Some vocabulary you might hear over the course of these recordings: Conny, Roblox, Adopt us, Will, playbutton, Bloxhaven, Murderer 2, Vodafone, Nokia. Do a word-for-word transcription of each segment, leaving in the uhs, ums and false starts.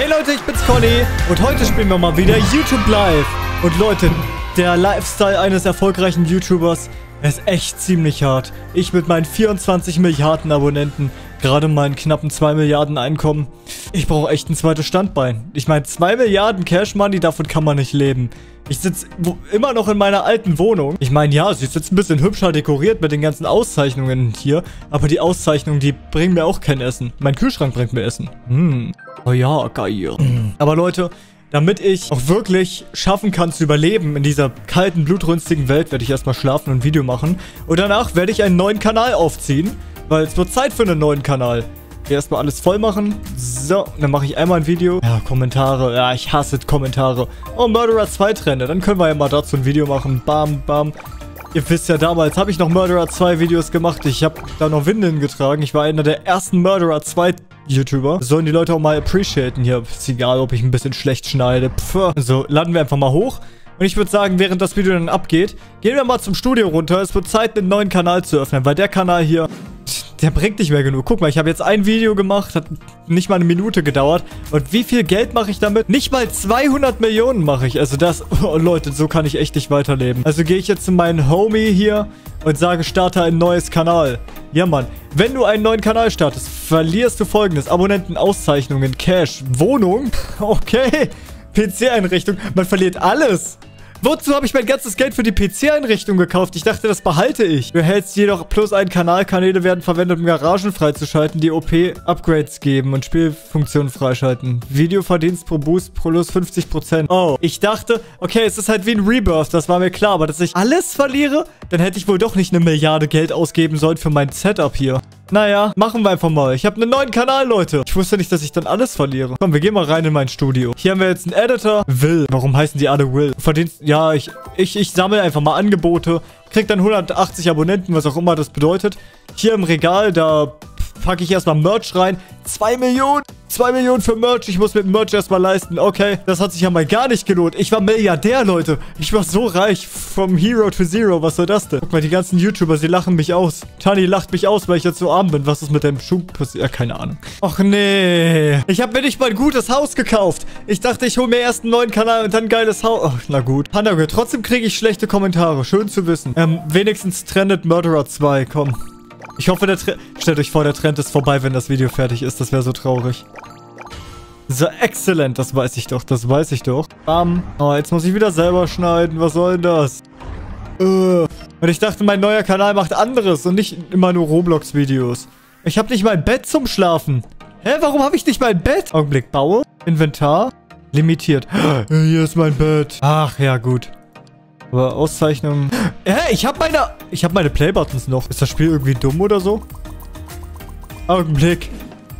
Hey Leute, ich bin's Conny und heute spielen wir mal wieder YouTube Live. Und Leute, der Lifestyle eines erfolgreichen YouTubers ist echt ziemlich hart. Ich mit meinen vierundzwanzig Milliarden Abonnenten, gerade meinen knappen zwei Milliarden Einkommen. Ich brauche echt ein zweites Standbein. Ich meine, zwei Milliarden Cash Money, davon kann man nicht leben. Ich sitze immer noch in meiner alten Wohnung. Ich meine, ja, sie sitzt ein bisschen hübscher dekoriert mit den ganzen Auszeichnungen hier. Aber die Auszeichnungen, die bringen mir auch kein Essen. Mein Kühlschrank bringt mir Essen. Hm. Oh ja, geil. Mhm. Aber Leute, damit ich auch wirklich schaffen kann zu überleben in dieser kalten, blutrünstigen Welt, werde ich erstmal schlafen und ein Video machen. Und danach werde ich einen neuen Kanal aufziehen. Weil es wird Zeit für einen neuen Kanal. Erstmal alles voll machen. So, dann mache ich einmal ein Video. Ja, Kommentare. Ja, ich hasse Kommentare. Oh, Murderer zwei Trende. Dann können wir ja mal dazu ein Video machen. Bam, bam. Ihr wisst ja, damals habe ich noch Murderer zwei Videos gemacht. Ich habe da noch Windeln getragen. Ich war einer der ersten Murderer zwei YouTuber. Sollen die Leute auch mal appreciaten hier. Ist egal, ob ich ein bisschen schlecht schneide. Pff. So, laden wir einfach mal hoch. Und ich würde sagen, während das Video dann abgeht, gehen wir mal zum Studio runter. Es wird Zeit, einen neuen Kanal zu öffnen, weil der Kanal hier... Der bringt nicht mehr genug. Guck mal, ich habe jetzt ein Video gemacht, hat nicht mal eine Minute gedauert. Und wie viel Geld mache ich damit? Nicht mal zweihundert Millionen mache ich. Also das, oh Leute, so kann ich echt nicht weiterleben. Also gehe ich jetzt zu meinem Homie hier und sage, starte ein neues Kanal. Ja, Mann. Wenn du einen neuen Kanal startest, verlierst du folgendes. Abonnenten, Auszeichnungen, Cash, Wohnung. Okay. P C-Einrichtung. Man verliert alles. Wozu habe ich mein ganzes Geld für die P C-Einrichtung gekauft? Ich dachte, das behalte ich. Du hältst jedoch plus einen Kanal. Kanäle werden verwendet, um Garagen freizuschalten, die O P-Upgrades geben und Spielfunktionen freischalten. Videoverdienst pro Boost pro Plus fünfzig Prozent. Oh, ich dachte, okay, es ist halt wie ein Rebirth. Das war mir klar, aber dass ich alles verliere, dann hätte ich wohl doch nicht eine Milliarde Geld ausgeben sollen für mein Setup hier. Naja, machen wir einfach mal. Ich habe einen neuen Kanal, Leute. Ich wusste nicht, dass ich dann alles verliere. Komm, wir gehen mal rein in mein Studio. Hier haben wir jetzt einen Editor. Will. Warum heißen die alle Will? Verdienst... Ja, ich, ich, ich sammle einfach mal Angebote. Krieg dann hundertachtzig Abonnenten, was auch immer das bedeutet. Hier im Regal, da packe ich erstmal Merch rein. zwei Millionen. zwei Millionen für Merch. Ich muss mit Merch erstmal leisten. Okay, das hat sich ja mal gar nicht gelohnt. Ich war Milliardär, Leute. Ich war so reich. From Hero to Zero. Was soll das denn? Guck mal, die ganzen YouTuber, sie lachen mich aus. Tani lacht mich aus, weil ich jetzt so arm bin. Was ist mit deinem Schuh passiert? Ja, keine Ahnung. Och, nee. Ich habe mir nicht mal ein gutes Haus gekauft. Ich dachte, ich hole mir erst einen neuen Kanal und dann ein geiles Haus. Ach, na gut. Hanagel, trotzdem kriege ich schlechte Kommentare. Schön zu wissen. Ähm, wenigstens trendet Murderer zwei. Komm. Ich hoffe, der Trend... Stellt euch vor, der Trend ist vorbei, wenn das Video fertig ist. Das wäre so traurig. So, exzellent. Das weiß ich doch. Das weiß ich doch. Bam. Oh, jetzt muss ich wieder selber schneiden. Was soll denn das? Uh. Und ich dachte, mein neuer Kanal macht anderes und nicht immer nur Roblox-Videos. Ich habe nicht mein Bett zum Schlafen. Hä? Warum habe ich nicht mein Bett? Augenblick. Baue. Inventar. Limitiert. Hier ist mein Bett. Ach, ja, gut. Aber Auszeichnungen... Hä? Hey, ich habe meine... Ich habe meine Play-Buttons noch. Ist das Spiel irgendwie dumm oder so? Augenblick.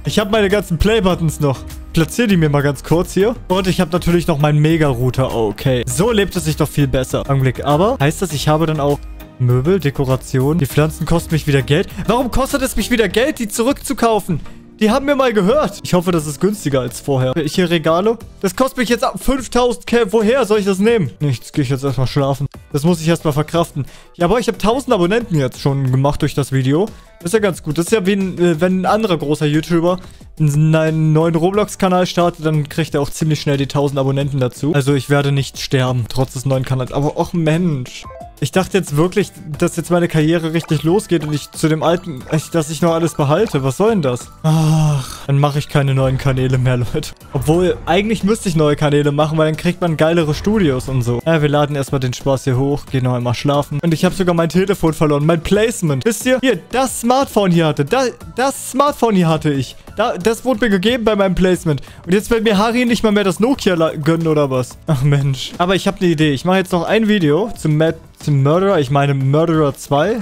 Ich habe meine ganzen Play-Buttons noch. Platziere die mir mal ganz kurz hier. Und ich habe natürlich noch meinen Mega-Router. Okay. So lebt es sich doch viel besser. Augenblick. Aber heißt das, ich habe dann auch Möbel, Dekoration. Die Pflanzen kosten mich wieder Geld. Warum kostet es mich wieder Geld, die zurückzukaufen? Die haben mir mal gehört. Ich hoffe, das ist günstiger als vorher. Ich hier Regale. Das kostet mich jetzt fünftausend. Woher soll ich das nehmen? Nichts, gehe ich jetzt erstmal schlafen. Das muss ich erstmal verkraften. Ja, aber ich habe tausend Abonnenten jetzt schon gemacht durch das Video. Das ist ja ganz gut. Das ist ja wie ein, wenn ein anderer großer YouTuber einen neuen Roblox-Kanal startet, dann kriegt er auch ziemlich schnell die tausend Abonnenten dazu. Also ich werde nicht sterben, trotz des neuen Kanals. Aber och Mensch. Ich dachte jetzt wirklich, dass jetzt meine Karriere richtig losgeht und ich zu dem alten, dass ich noch alles behalte. Was soll denn das? Ach, dann mache ich keine neuen Kanäle mehr, Leute. Obwohl, eigentlich müsste ich neue Kanäle machen, weil dann kriegt man geilere Studios und so. Ja, wir laden erstmal den Spaß hier hoch, gehen noch einmal schlafen. Und ich habe sogar mein Telefon verloren, mein Placement. Wisst ihr? Hier, das Smartphone hier hatte, das, das Smartphone hier hatte ich. Da, das wurde mir gegeben bei meinem Placement. Und jetzt will mir Harry nicht mal mehr das Nokia gönnen oder was? Ach Mensch. Aber ich habe eine Idee. Ich mache jetzt noch ein Video zum Mad... Zum Murderer, ich meine Murderer zwei.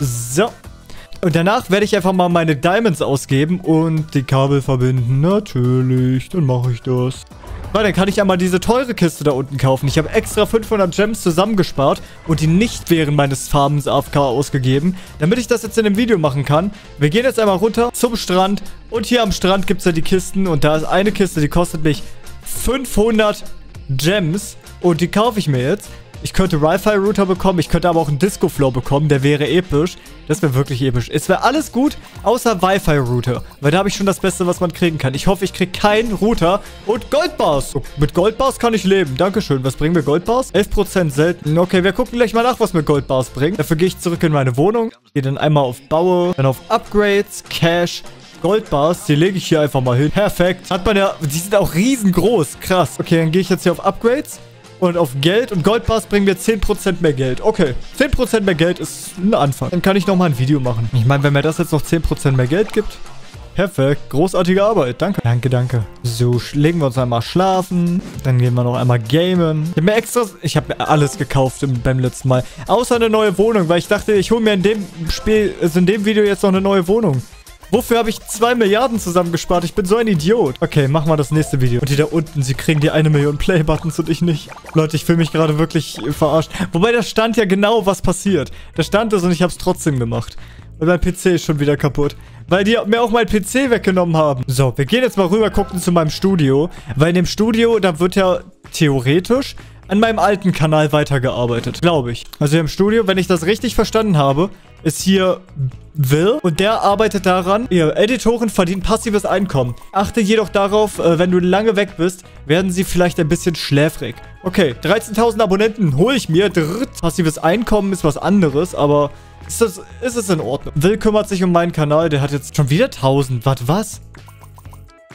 So. Und danach werde ich einfach mal meine Diamonds ausgeben und die Kabel verbinden. Natürlich, dann mache ich das. Weil dann kann ich einmal diese teure Kiste da unten kaufen. Ich habe extra fünfhundert Gems zusammengespart und die nicht während meines Farmens A F K ausgegeben, damit ich das jetzt in dem Video machen kann. Wir gehen jetzt einmal runter zum Strand und hier am Strand gibt es ja die Kisten und da ist eine Kiste, die kostet mich fünfhundert Gems und die kaufe ich mir jetzt. Ich könnte Wi-Fi-Router bekommen, ich könnte aber auch einen Disco-Floor bekommen, der wäre episch. Das wäre wirklich episch. Es wäre alles gut, außer Wi-Fi-Router. Weil da habe ich schon das Beste, was man kriegen kann. Ich hoffe, ich kriege keinen Router und Goldbars. Mit Goldbars kann ich leben. Dankeschön. Was bringen mir Goldbars? elf Prozent selten. Okay, wir gucken gleich mal nach, was mir Goldbars bringt. Dafür gehe ich zurück in meine Wohnung. Gehe dann einmal auf Baue, dann auf Upgrades, Cash, Goldbars, die lege ich hier einfach mal hin. Perfekt. Hat man ja... Die sind auch riesengroß. Krass. Okay, dann gehe ich jetzt hier auf Upgrades. Und auf Geld und Goldbars bringen wir zehn Prozent mehr Geld. Okay, zehn Prozent mehr Geld ist ein Anfang. Dann kann ich nochmal ein Video machen. Ich meine, wenn mir das jetzt noch zehn Prozent mehr Geld gibt. Perfekt, großartige Arbeit. Danke, danke, danke. So, legen wir uns einmal schlafen. Dann gehen wir noch einmal gamen. Ich habe mir extra... Ich habe mir alles gekauft beim letzten Mal. Außer eine neue Wohnung, weil ich dachte, ich hole mir in dem Spiel, also in dem Video jetzt noch eine neue Wohnung. Wofür habe ich zwei Milliarden zusammengespart? Ich bin so ein Idiot. Okay, machen wir das nächste Video. Und die da unten, sie kriegen die eine Million Play-Buttons und ich nicht. Leute, ich fühle mich gerade wirklich verarscht. Wobei, da stand ja genau, was passiert. Da stand es und ich habe es trotzdem gemacht. Und mein P C ist schon wieder kaputt. Weil die mir auch mein P C weggenommen haben. So, wir gehen jetzt mal rüber, gucken zu meinem Studio. Weil in dem Studio, da wird ja theoretisch an meinem alten Kanal weitergearbeitet. Glaube ich. Also hier im Studio, wenn ich das richtig verstanden habe, ist hier Will und der arbeitet daran, ihr Editoren verdienen passives Einkommen. Achte jedoch darauf, wenn du lange weg bist, werden sie vielleicht ein bisschen schläfrig. Okay, dreizehntausend Abonnenten hole ich mir. Dritt. Passives Einkommen ist was anderes, aber ist es ist es in Ordnung. Will kümmert sich um meinen Kanal, der hat jetzt schon wieder tausend. Warte, was?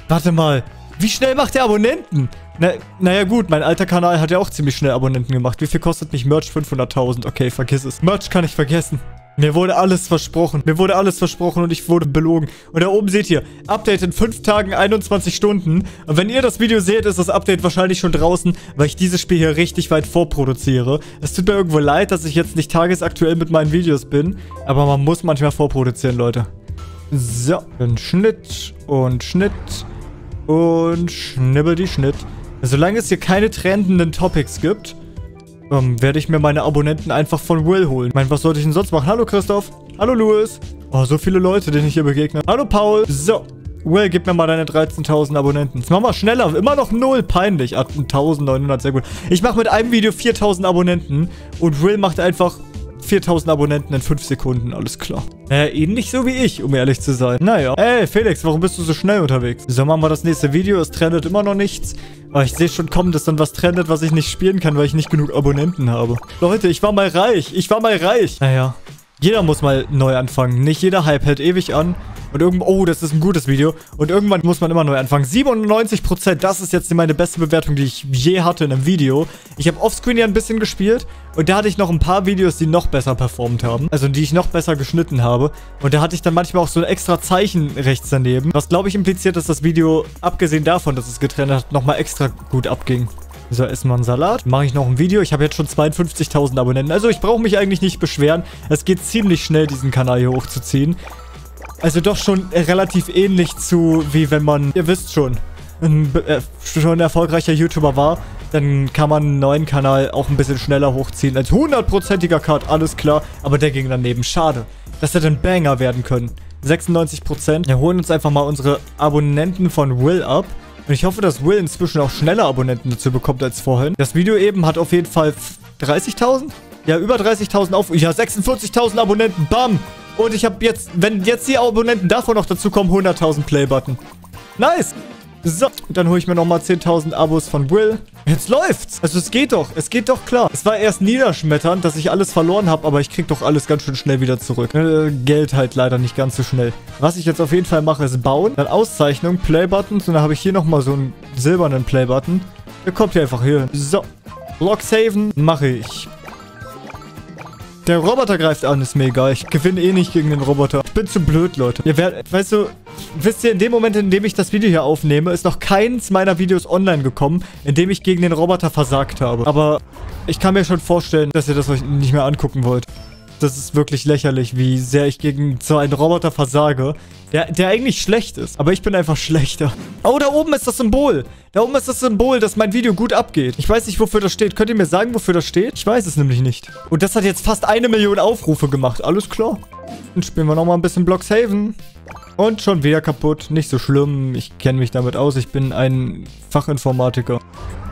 Warte mal, wie schnell macht der Abonnenten? Na, naja gut, mein alter Kanal hat ja auch ziemlich schnell Abonnenten gemacht. Wie viel kostet mich Merch? fünfhunderttausend. Okay, vergiss es. Merch kann ich vergessen. Mir wurde alles versprochen. Mir wurde alles versprochen und ich wurde belogen. Und da oben seht ihr, Update in fünf Tagen, einundzwanzig Stunden. Und wenn ihr das Video seht, ist das Update wahrscheinlich schon draußen, weil ich dieses Spiel hier richtig weit vorproduziere. Es tut mir irgendwo leid, dass ich jetzt nicht tagesaktuell mit meinen Videos bin. Aber man muss manchmal vorproduzieren, Leute. So, dann Schnitt und Schnitt und Schnibbeldi-Schnitt. Solange es hier keine trendenden Topics gibt... Um, werde ich mir meine Abonnenten einfach von Will holen. Ich meine, was sollte ich denn sonst machen? Hallo Christoph. Hallo Louis. Oh, so viele Leute, denen ich hier begegne. Hallo Paul. So. Will, gib mir mal deine dreizehntausend Abonnenten. Jetzt mach mal schneller. Immer noch null. Peinlich. achtzehntausendneunhundert. Sehr gut. Ich mache mit einem Video viertausend Abonnenten. Und Will macht einfach viertausend Abonnenten in fünf Sekunden. Alles klar. Naja, ähnlich so wie ich, um ehrlich zu sein. Naja. Ey, Felix, warum bist du so schnell unterwegs? So, machen wir das nächste Video. Es trendet immer noch nichts. Aber ich sehe schon kommen, dass dann was trendet, was ich nicht spielen kann, weil ich nicht genug Abonnenten habe. Leute, ich war mal reich. Ich war mal reich. Naja, jeder muss mal neu anfangen. Nicht jeder Hype hält ewig an. Und irgendwann... Oh, das ist ein gutes Video. Und irgendwann muss man immer neu anfangen. siebenundneunzig Prozent, das ist jetzt meine beste Bewertung, die ich je hatte in einem Video. Ich habe Offscreen ja ein bisschen gespielt. Und da hatte ich noch ein paar Videos, die noch besser performt haben. Also, die ich noch besser geschnitten habe. Und da hatte ich dann manchmal auch so ein extra Zeichen rechts daneben. Was, glaube ich, impliziert, dass das Video, abgesehen davon, dass es getrennt hat, nochmal extra gut abging. So, essen wir einen Salat. Mache ich noch ein Video. Ich habe jetzt schon zweiundfünfzigtausend Abonnenten. Also, ich brauche mich eigentlich nicht beschweren. Es geht ziemlich schnell, diesen Kanal hier hochzuziehen. Also doch schon relativ ähnlich zu, wie wenn man, ihr wisst schon, ein, äh, schon ein erfolgreicher YouTuber war, dann kann man einen neuen Kanal auch ein bisschen schneller hochziehen als hundertprozentiger Cut, alles klar, aber der ging daneben, schade. Das hätte ein Banger werden können, sechsundneunzig Prozent. Wir holen uns einfach mal unsere Abonnenten von Will ab. Und ich hoffe, dass Will inzwischen auch schneller Abonnenten dazu bekommt als vorhin. Das Video eben hat auf jeden Fall dreißigtausend? Ja, über dreißigtausend auf, ja, sechsundvierzigtausend Abonnenten, bam! Und ich habe jetzt, wenn jetzt die Abonnenten davon noch dazu kommen, hunderttausend Playbutton. Nice. So, dann hole ich mir nochmal zehntausend Abos von Will. Jetzt läuft's. Also es geht doch, es geht doch klar. Es war erst niederschmetternd, dass ich alles verloren habe, aber ich krieg doch alles ganz schön schnell wieder zurück. Äh, Geld halt leider nicht ganz so schnell. Was ich jetzt auf jeden Fall mache, ist bauen, dann Auszeichnung, Playbuttons und dann habe ich hier nochmal so einen silbernen Playbutton. Der kommt hier einfach hier. So, Bloxhaven mache ich. Der Roboter greift an, ist mir egal. Ich gewinne eh nicht gegen den Roboter. Ich bin zu blöd, Leute. Ihr werdet, weißt du, wisst ihr, in dem Moment, in dem ich das Video hier aufnehme, ist noch keins meiner Videos online gekommen, in dem ich gegen den Roboter versagt habe. Aber ich kann mir schon vorstellen, dass ihr das euch nicht mehr angucken wollt. Das ist wirklich lächerlich, wie sehr ich gegen so einen Roboter versage, der, der eigentlich schlecht ist. Aber ich bin einfach schlechter. Oh, da oben ist das Symbol. Da oben ist das Symbol, dass mein Video gut abgeht. Ich weiß nicht, wofür das steht. Könnt ihr mir sagen, wofür das steht? Ich weiß es nämlich nicht. Und das hat jetzt fast eine Million Aufrufe gemacht. Alles klar. Dann spielen wir nochmal ein bisschen Bloxhaven. Und schon wieder kaputt. Nicht so schlimm. Ich kenne mich damit aus. Ich bin ein Fachinformatiker.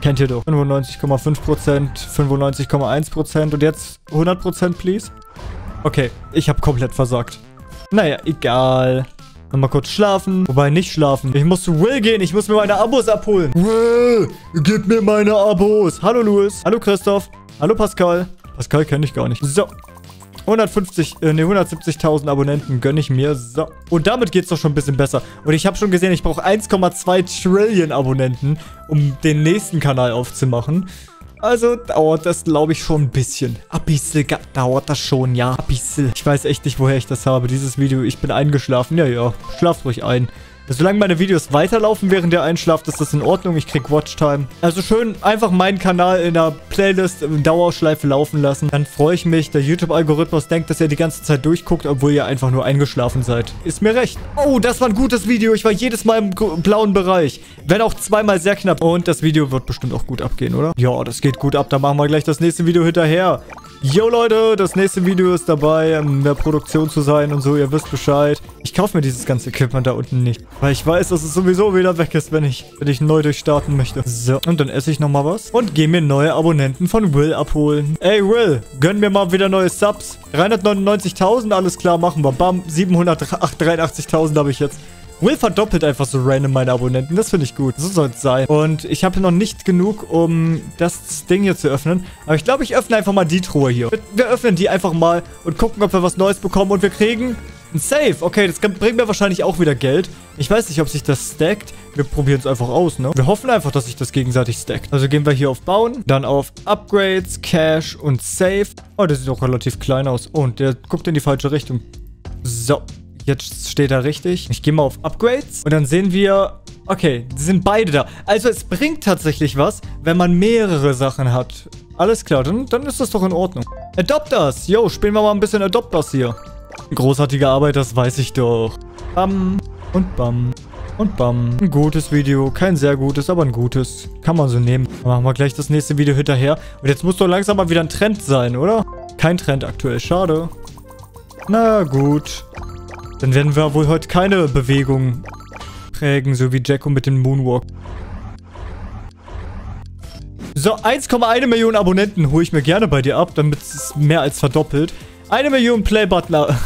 Kennt ihr doch. fünfundneunzig Komma fünf Prozent, fünfundneunzig Komma eins Prozent und jetzt hundert Prozent, please. Okay, ich habe komplett versagt. Naja, egal. Nochmal kurz schlafen. Wobei, nicht schlafen. Ich muss zu Will gehen. Ich muss mir meine Abos abholen. Will, gib mir meine Abos. Hallo, Louis. Hallo, Christoph. Hallo, Pascal. Pascal kenne ich gar nicht. So. hundertfünfzig, äh, nee, hundertsiebzigtausend Abonnenten gönne ich mir. So. Und damit geht es doch schon ein bisschen besser. Und ich habe schon gesehen, ich brauche eins Komma zwei Trillionen Abonnenten, um den nächsten Kanal aufzumachen. Also dauert das, glaube ich, schon ein bisschen. Ein bisschen dauert das schon, ja. Ein bisschen. Ich weiß echt nicht, woher ich das habe. Dieses Video, ich bin eingeschlafen. Ja, ja. Schlaft ruhig ein. Solange meine Videos weiterlaufen, während ihr einschlaft, ist das in Ordnung. Ich krieg Watchtime. Also schön einfach meinen Kanal in der Playlist in Dauerschleife laufen lassen. Dann freue ich mich. Der YouTube-Algorithmus denkt, dass ihr die ganze Zeit durchguckt, obwohl ihr einfach nur eingeschlafen seid. Ist mir recht. Oh, das war ein gutes Video. Ich war jedes Mal im blauen Bereich. Wenn auch zweimal sehr knapp. Und das Video wird bestimmt auch gut abgehen, oder? Ja, das geht gut ab. Da machen wir gleich das nächste Video hinterher. Yo, Leute, das nächste Video ist dabei, in der Produktion zu sein und so. Ihr wisst Bescheid. Ich kaufe mir dieses ganze Equipment da unten nicht. Weil ich weiß, dass es sowieso wieder weg ist, wenn ich, wenn ich neu durchstarten möchte. So, und dann esse ich nochmal was. Und gehe mir neue Abonnenten von Will abholen. Ey, Will, gönn mir mal wieder neue Subs. dreihundertneunundneunzigtausend, alles klar, machen wir. Bam, siebenhundertdreiundachtzigtausend habe ich jetzt. Will verdoppelt einfach so random meine Abonnenten. Das finde ich gut. So soll es sein. Und ich habe noch nicht genug, um das Ding hier zu öffnen. Aber ich glaube, ich öffne einfach mal die Truhe hier. Wir öffnen die einfach mal und gucken, ob wir was Neues bekommen. Und wir kriegen ein Safe. Okay, das bringt mir wahrscheinlich auch wieder Geld. Ich weiß nicht, ob sich das stackt. Wir probieren es einfach aus, ne? Wir hoffen einfach, dass sich das gegenseitig stackt. Also gehen wir hier auf Bauen. Dann auf Upgrades, Cash und Safe. Oh, der sieht doch relativ klein aus. Oh, und der guckt in die falsche Richtung. So. Jetzt steht er richtig. Ich gehe mal auf Upgrades. Und dann sehen wir... Okay, die sind beide da. Also es bringt tatsächlich was, wenn man mehrere Sachen hat. Alles klar, dann, dann ist das doch in Ordnung. Adopt us. Yo, spielen wir mal ein bisschen Adopt us hier. Großartige Arbeit, das weiß ich doch. Bam. Und bam. Und bam. Ein gutes Video. Kein sehr gutes, aber ein gutes. Kann man so nehmen. Dann machen wir gleich das nächste Video hinterher. Und jetzt muss doch langsam mal wieder ein Trend sein, oder? Kein Trend aktuell. Schade. Na gut. Dann werden wir wohl heute keine Bewegung prägen, so wie Jacko mit dem Moonwalk. So, eins Komma eins Millionen Abonnenten hole ich mir gerne bei dir ab, damit es mehr als verdoppelt. Eine Million Playbutler.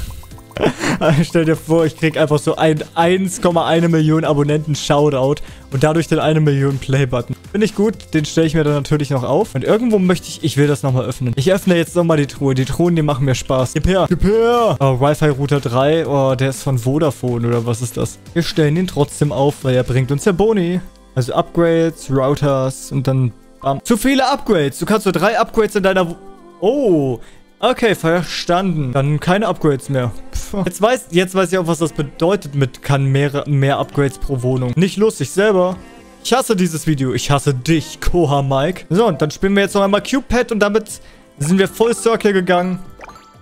Stell dir vor, ich krieg einfach so ein eins Komma eins Millionen Abonnenten Shoutout und dadurch den eine Million Playbutton. Finde ich gut, den stelle ich mir dann natürlich noch auf. Und irgendwo möchte ich, ich will das nochmal öffnen. Ich öffne jetzt nochmal die Truhe. Die Truhen, die machen mir Spaß. Gib her, gib her. Oh, Wi-Fi Router drei, oh, der ist von Vodafone oder was ist das? Wir stellen ihn trotzdem auf, weil er bringt uns ja Boni. Also Upgrades, Routers und dann bam. Zu viele Upgrades. Du kannst nur drei Upgrades in deiner... Oh, okay, verstanden. Dann keine Upgrades mehr. Pff. Jetzt weiß, jetzt weiß ich auch, was das bedeutet mit kann mehr, mehr Upgrades pro Wohnung. Nicht lustig selber. Ich hasse dieses Video. Ich hasse dich, Koha Mike. So, und dann spielen wir jetzt noch einmal CubePad und damit sind wir voll Circle gegangen.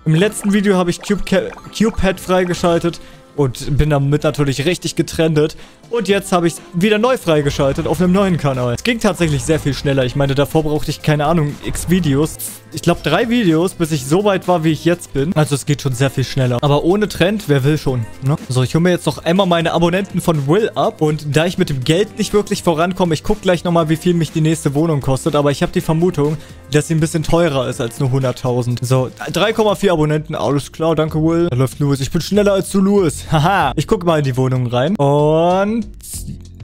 Im letzten Video habe ich CubePad freigeschaltet und bin damit natürlich richtig getrendet. Und jetzt habe ich es wieder neu freigeschaltet auf einem neuen Kanal. Es ging tatsächlich sehr viel schneller. Ich meine, davor brauchte ich, keine Ahnung, x Videos. Ich glaube, drei Videos, bis ich so weit war, wie ich jetzt bin. Also es geht schon sehr viel schneller. Aber ohne Trend, wer will schon, ne? So, ich hole mir jetzt noch einmal meine Abonnenten von Will ab. Und da ich mit dem Geld nicht wirklich vorankomme, ich gucke gleich nochmal, wie viel mich die nächste Wohnung kostet. Aber ich habe die Vermutung, dass sie ein bisschen teurer ist als nur hunderttausend. So, drei Komma vier Abonnenten, alles klar, danke Will. Da läuft Louis, ich bin schneller als du, Louis. Haha, ich gucke mal in die Wohnung rein. Und...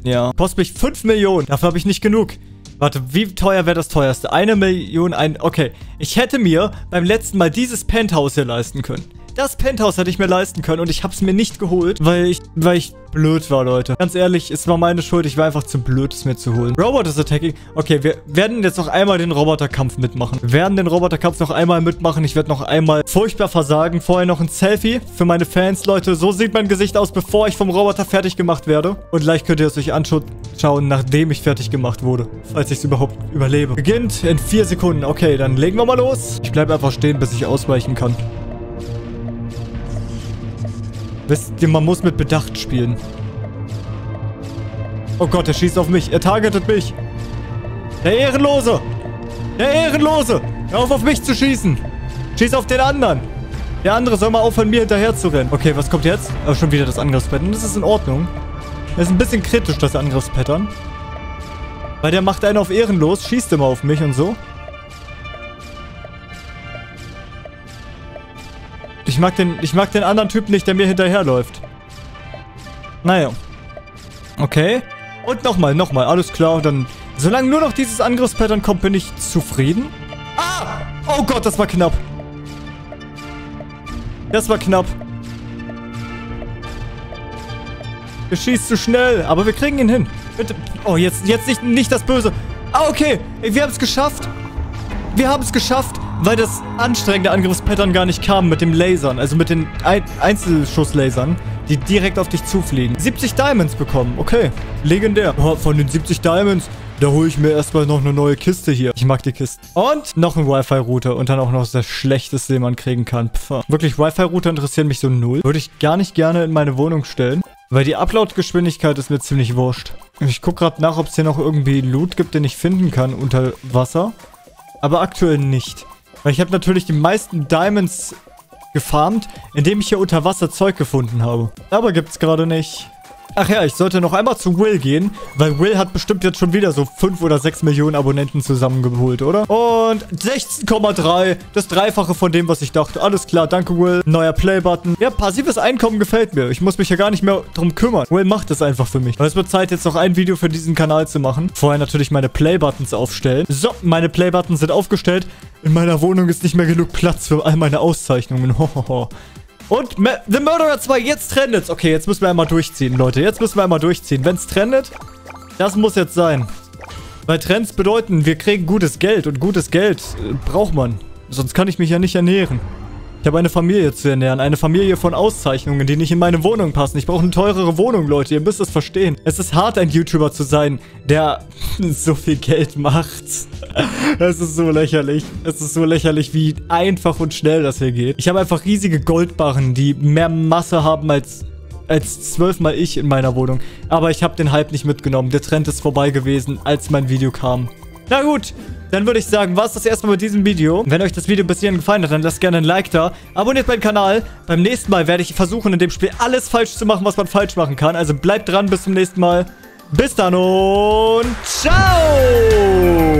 ja, kostet mich fünf Millionen. Dafür habe ich nicht genug. Warte, wie teuer wäre das teuerste? Eine Million, ein... Okay, ich hätte mir beim letzten Mal dieses Penthouse hier leisten können. Das Penthouse hätte ich mir leisten können und ich habe es mir nicht geholt, weil ich, weil ich blöd war, Leute. Ganz ehrlich, es war meine Schuld. Ich war einfach zu blöd, es mir zu holen. Robot is attacking. Okay, wir werden jetzt noch einmal den Roboterkampf mitmachen. Wir werden den Roboterkampf noch einmal mitmachen. Ich werde noch einmal furchtbar versagen. Vorher noch ein Selfie für meine Fans, Leute. So sieht mein Gesicht aus, bevor ich vom Roboter fertig gemacht werde. Und gleich könnt ihr es euch anschauen, nachdem ich fertig gemacht wurde. Falls ich es überhaupt überlebe. Beginnt in vier Sekunden. Okay, dann legen wir mal los. Ich bleibe einfach stehen, bis ich ausweichen kann. Wisst ihr, man muss mit Bedacht spielen. Oh Gott, er schießt auf mich. Er targetet mich. Der Ehrenlose. Der Ehrenlose. Hör auf, auf mich zu schießen. Schieß auf den anderen. Der andere soll mal aufhören, mir hinterher zu rennen. Okay, was kommt jetzt? Oh, schon wieder das Angriffspattern. Das ist in Ordnung. Das ist ein bisschen kritisch, das Angriffspattern. Weil der macht einen auf ehrenlos, schießt immer auf mich und so. Ich mag den, ich mag den anderen Typen nicht, der mir hinterherläuft. Naja. Okay. Und nochmal, nochmal. Alles klar. Dann, solange nur noch dieses Angriffspattern kommt, bin ich zufrieden. Ah! Oh Gott, das war knapp. Das war knapp. Er schießt zu schnell, aber wir kriegen ihn hin. Bitte. Oh, jetzt, jetzt nicht, nicht das Böse. Ah, okay. Wir haben es geschafft. Wir haben es geschafft, weil das anstrengende Angriffspattern gar nicht kam mit dem Lasern. Also mit den Ein Einzelschusslasern, die direkt auf dich zufliegen. siebzig Diamonds bekommen. Okay. Legendär. Oh, von den siebzig Diamonds, da hole ich mir erstmal noch eine neue Kiste hier. Ich mag die Kisten. Und noch ein Wi-Fi-Router. Und dann auch noch das Schlechteste, den man kriegen kann. Pfff. Wirklich, Wi-Fi-Router interessieren mich so null. Würde ich gar nicht gerne in meine Wohnung stellen. Weil die Upload-Geschwindigkeit ist mir ziemlich wurscht. Ich gucke gerade nach, ob es hier noch irgendwie Loot gibt, den ich finden kann unter Wasser. Aber aktuell nicht. Weil ich habe natürlich die meisten Diamonds gefarmt, indem ich hier unter Wasser Zeug gefunden habe. Aber gibt's gerade nicht. Ach ja, ich sollte noch einmal zu Will gehen, weil Will hat bestimmt jetzt schon wieder so fünf oder sechs Millionen Abonnenten zusammengeholt, oder? Und sechzehn Komma drei, das Dreifache von dem, was ich dachte. Alles klar, danke Will. Neuer Play-Button. Ja, passives Einkommen gefällt mir. Ich muss mich ja gar nicht mehr drum kümmern. Will macht das einfach für mich. Und es wird Zeit, jetzt noch ein Video für diesen Kanal zu machen. Vorher natürlich meine Play-Buttons aufstellen. So, meine Play-Buttons sind aufgestellt. In meiner Wohnung ist nicht mehr genug Platz für all meine Auszeichnungen. Hohoho. Und The Murderer zwei, jetzt trendet's. Okay, jetzt müssen wir einmal durchziehen, Leute. Jetzt müssen wir einmal durchziehen. Wenn's trendet, das muss jetzt sein. Weil Trends bedeuten, wir kriegen gutes Geld. Und gutes Geld äh, braucht man. Sonst kann ich mich ja nicht ernähren. Ich habe eine Familie zu ernähren. Eine Familie von Auszeichnungen, die nicht in meine Wohnung passen. Ich brauche eine teurere Wohnung, Leute. Ihr müsst das verstehen. Es ist hart, ein YouTuber zu sein, der so viel Geld macht. Es ist so lächerlich. Es ist so lächerlich, wie einfach und schnell das hier geht. Ich habe einfach riesige Goldbarren, die mehr Masse haben als als zwölfmal ich in meiner Wohnung. Aber ich habe den Hype nicht mitgenommen. Der Trend ist vorbei gewesen, als mein Video kam. Na gut, dann würde ich sagen, war es das erstmal mit diesem Video. Wenn euch das Video bis hierhin gefallen hat, dann lasst gerne ein Like da. Abonniert meinen Kanal. Beim nächsten Mal werde ich versuchen, in dem Spiel alles falsch zu machen, was man falsch machen kann. Also bleibt dran, bis zum nächsten Mal. Bis dann und ciao!